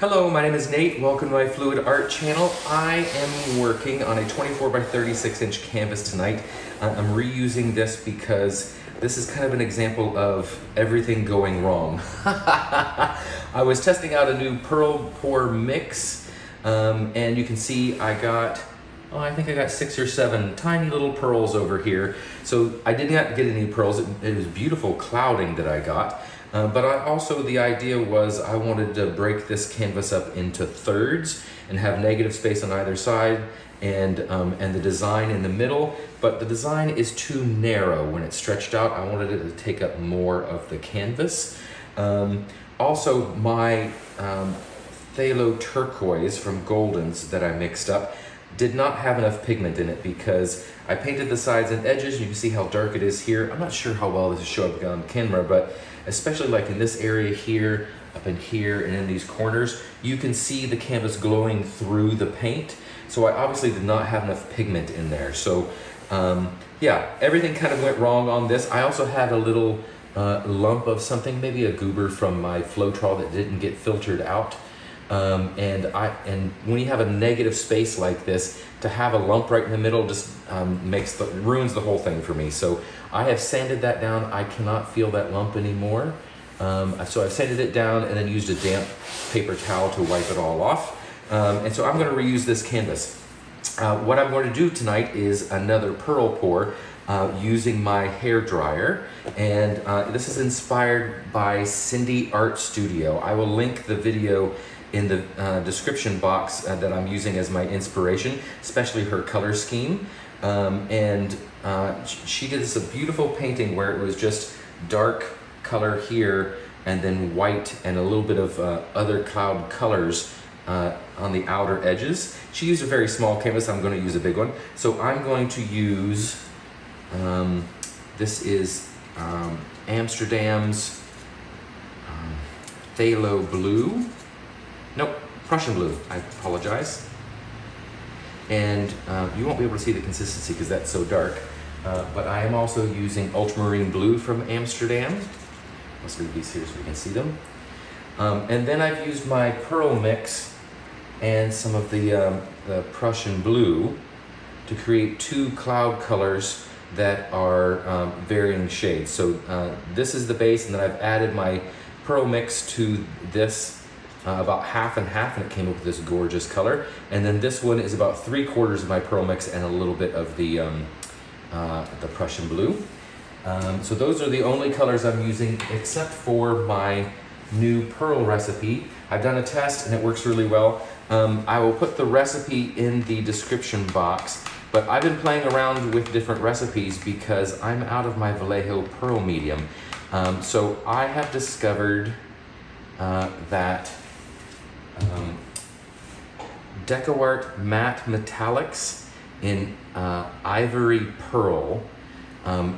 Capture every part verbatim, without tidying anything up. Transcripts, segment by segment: Hello, my name is Nate. Welcome to my Fluid Art channel. I am working on a twenty-four by thirty-six inch canvas tonight. Uh, I'm reusing this because this is kind of an example of everything going wrong. I was testing out a new pearl pour mix, um, and you can see I got, oh, I think I got six or seven tiny little pearls over here. So I did not get any pearls. It, it was beautiful clouding that I got. Uh, but I also, the idea was I wanted to break this canvas up into thirds and have negative space on either side and, um, and the design in the middle, but the design is too narrow when it's stretched out. I wanted it to take up more of the canvas. Um, also, my um, Phthalo Turquoise from Golden's that I mixed up did not have enough pigment in it because I painted the sides and edges. You can see how dark it is here. I'm not sure how well this is showing up on camera, but especially like in this area here, up in here, and in these corners, you can see the canvas glowing through the paint. So I obviously did not have enough pigment in there. So um, yeah, everything kind of went wrong on this. I also had a little uh, lump of something, maybe a goober from my Floetrol that didn't get filtered out. Um, and I and when you have a negative space like this, to have a lump right in the middle just um, makes the ruins the whole thing for me. So I have sanded that down. I cannot feel that lump anymore. Um, so I've sanded it down and then used a damp paper towel to wipe it all off. Um, and so I'm going to reuse this canvas. Uh, what I'm going to do tonight is another pearl pour uh, using my hair dryer, and uh, this is inspired by Cindy Art Studio. I will link the video in the uh, description box uh, that I'm using as my inspiration, especially her color scheme. Um, and uh, she did this a beautiful painting where it was just dark color here and then white and a little bit of uh, other cloud colors uh, on the outer edges. She used a very small canvas. I'm going to use a big one. So I'm going to use, um, this is um, Amsterdam's um, Phthalo Blue. Nope, Prussian blue, I apologize. And uh, you won't be able to see the consistency because that's so dark. Uh, but I am also using ultramarine blue from Amsterdam. Let's move these here so we can see them. Um, and then I've used my pearl mix and some of the, um, the Prussian blue to create two cloud colors that are um, varying shades. So uh, this is the base, and then I've added my pearl mix to this Uh, about half and half, and it came up with this gorgeous color. And then this one is about three quarters of my pearl mix and a little bit of the um, uh, the Prussian blue. Um, so those are the only colors I'm using, except for my new pearl recipe. I've done a test and it works really well. Um, I will put the recipe in the description box, but I've been playing around with different recipes because I'm out of my Vallejo pearl medium. Um, so I have discovered uh, that Um, DecoArt Matte Metallics in uh, Ivory Pearl um,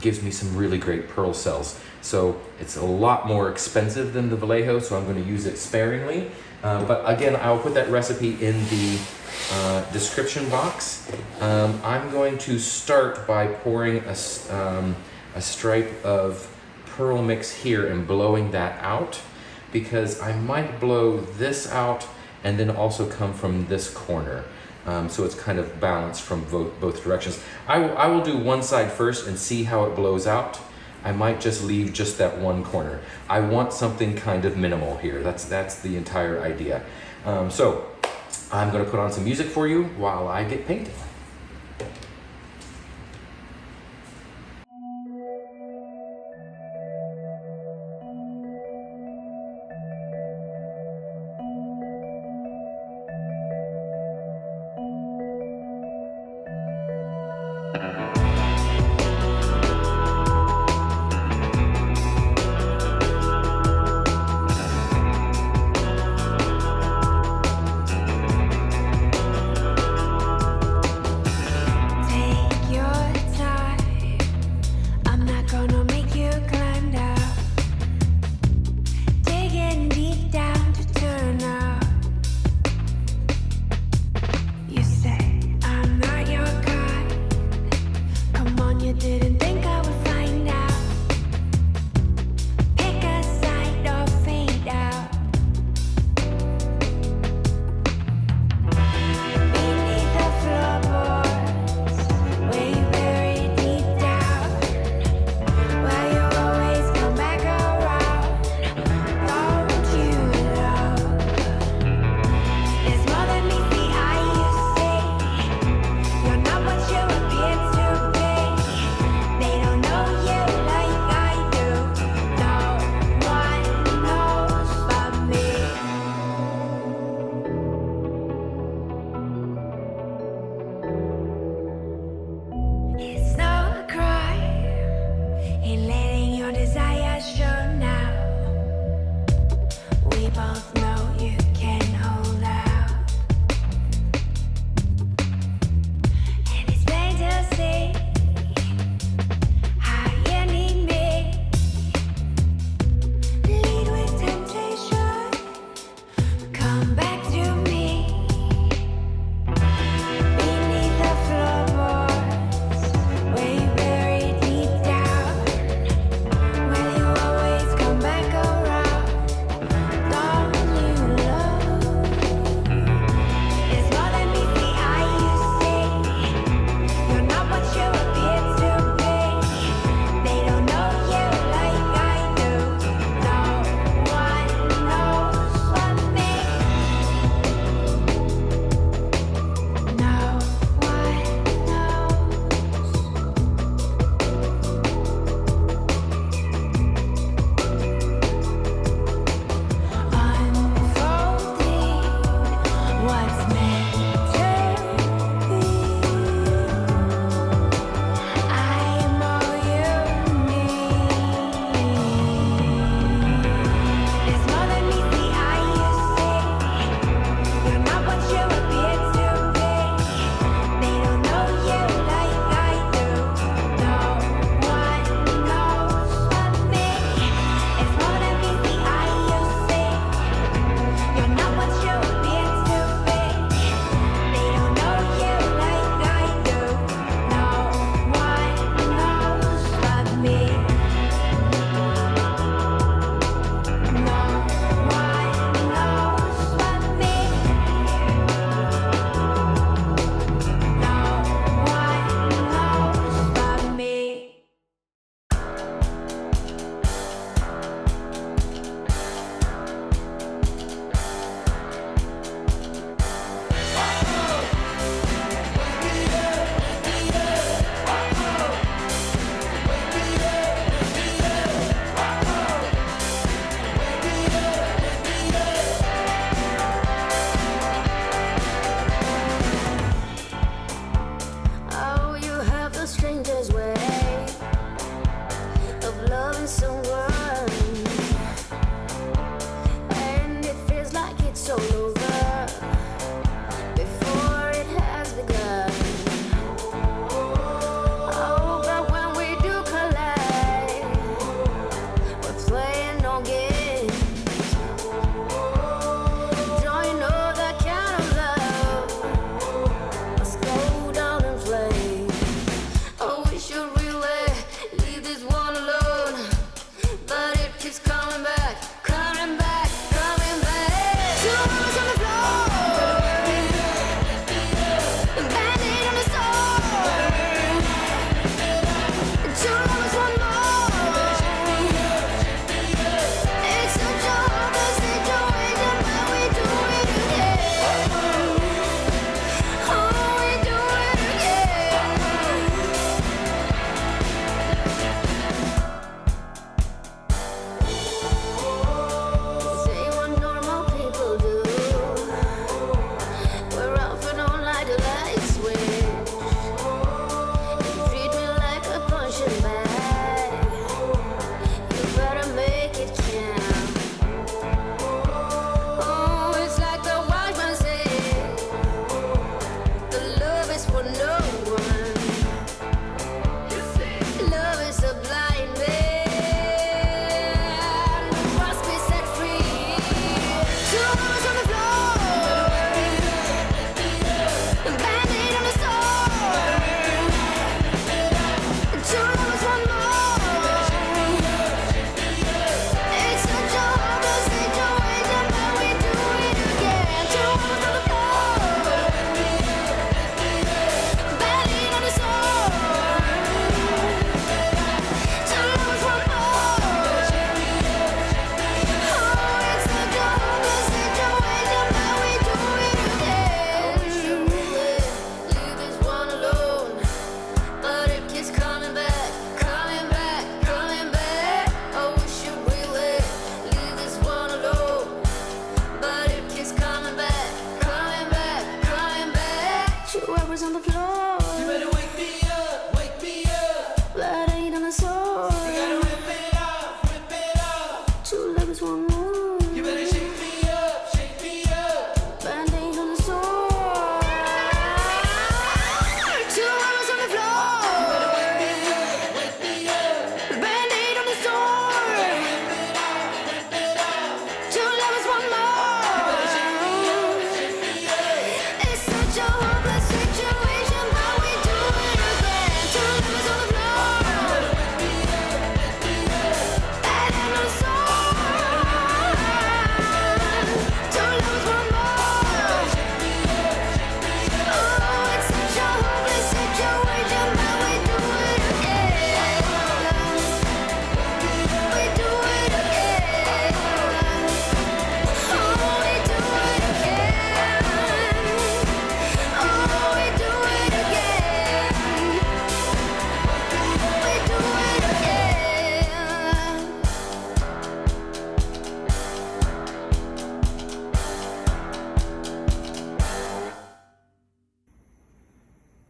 gives me some really great pearl cells. So it's a lot more expensive than the Vallejo, so I'm going to use it sparingly. Uh, but again, I'll put that recipe in the uh, description box. Um, I'm going to start by pouring a, um, a stripe of pearl mix here and blowing that out, because I might blow this out and then also come from this corner. Um, so it's kind of balanced from both, both directions. I will, I will do one side first and see how it blows out. I might just leave just that one corner. I want something kind of minimal here. That's, that's the entire idea. Um, so I'm gonna put on some music for you while I get painting.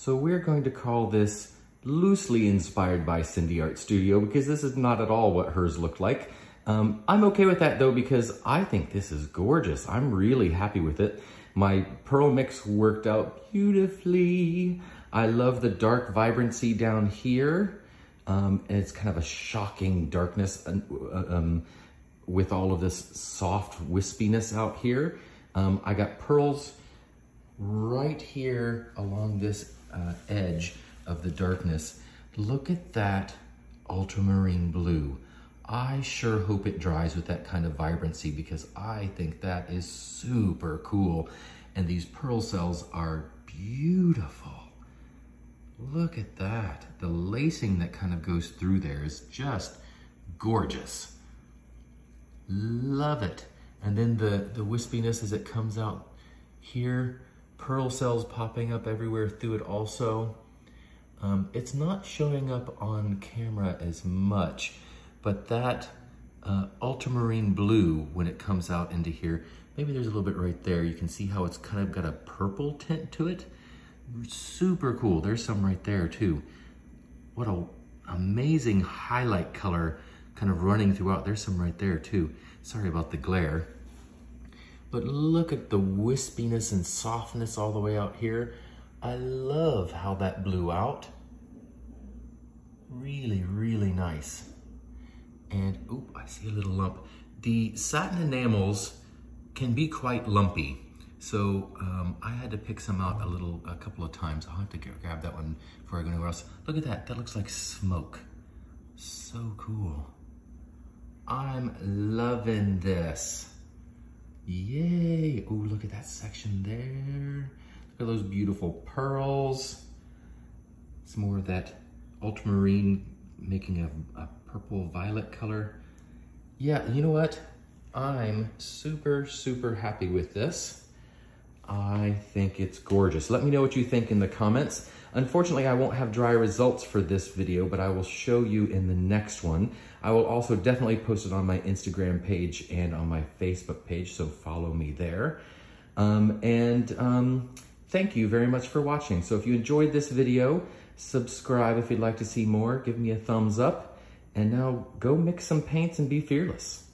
So we're going to call this loosely inspired by Cindy Art Studio because this is not at all what hers looked like. Um, I'm okay with that though because I think this is gorgeous. I'm really happy with it. My pearl mix worked out beautifully. I love the dark vibrancy down here. Um, and it's kind of a shocking darkness um, with all of this soft wispiness out here. Um, I got pearls right here along this Uh, edge of the darkness. Look at that ultramarine blue. I sure hope it dries with that kind of vibrancy because I think that is super cool. And these pearl cells are beautiful. Look at that. The lacing that kind of goes through there is just gorgeous. Love it. And then the, the wispiness as it comes out here. Pearl cells popping up everywhere through it also. Um, it's not showing up on camera as much, but that uh, ultramarine blue, when it comes out into here, maybe there's a little bit right there. You can see how it's kind of got a purple tint to it. Super cool. There's some right there too. What an amazing highlight color kind of running throughout. There's some right there too. Sorry about the glare. But look at the wispiness and softness all the way out here. I love how that blew out. Really, really nice. And, oop, I see a little lump. The satin enamels can be quite lumpy. So um, I had to pick some out a little, a couple of times. I'll have to get, grab that one before I go anywhere else. Look at that, that looks like smoke. So cool. I'm loving this. Yay. Oh, look at that section there. Look at those beautiful pearls. Some more of that ultramarine making a, a purple violet color. Yeah, you know what? I'm super, super happy with this. I think it's gorgeous. Let me know what you think in the comments. Unfortunately, I won't have dry results for this video, but I will show you in the next one. I will also definitely post it on my Instagram page and on my Facebook page, so follow me there. Um, and um, thank you very much for watching. So if you enjoyed this video, subscribe if you'd like to see more, give me a thumbs up, and now go mix some paints and be fearless.